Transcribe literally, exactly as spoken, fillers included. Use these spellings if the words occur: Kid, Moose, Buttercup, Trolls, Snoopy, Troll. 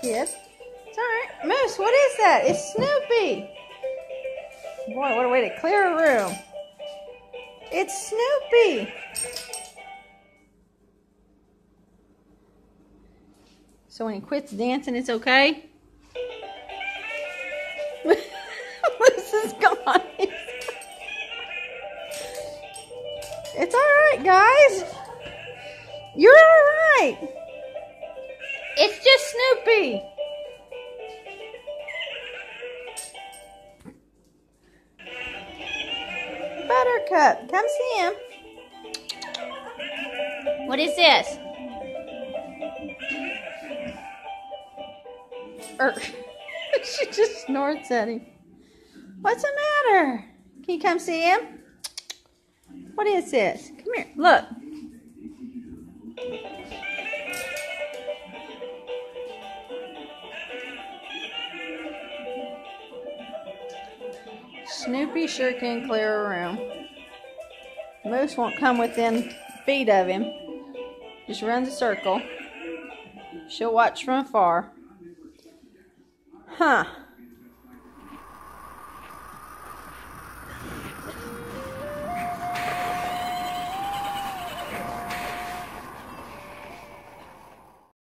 kid. It's alright. Moose, what is that? It's Snoopy. Boy, what a way to clear a room. It's Snoopy. So when he quits dancing, it's okay? Moose is gone. It's alright, guys. You're alright. It's just Snoopy. Buttercup, come see him. What is this? Er, she just snorts at him. What's the matter? Can you come see him? What is this? Come here, look. Snoopy sure can clear a room. Moose won't come within feet of him. Just runs a circle. She'll watch from afar. Huh.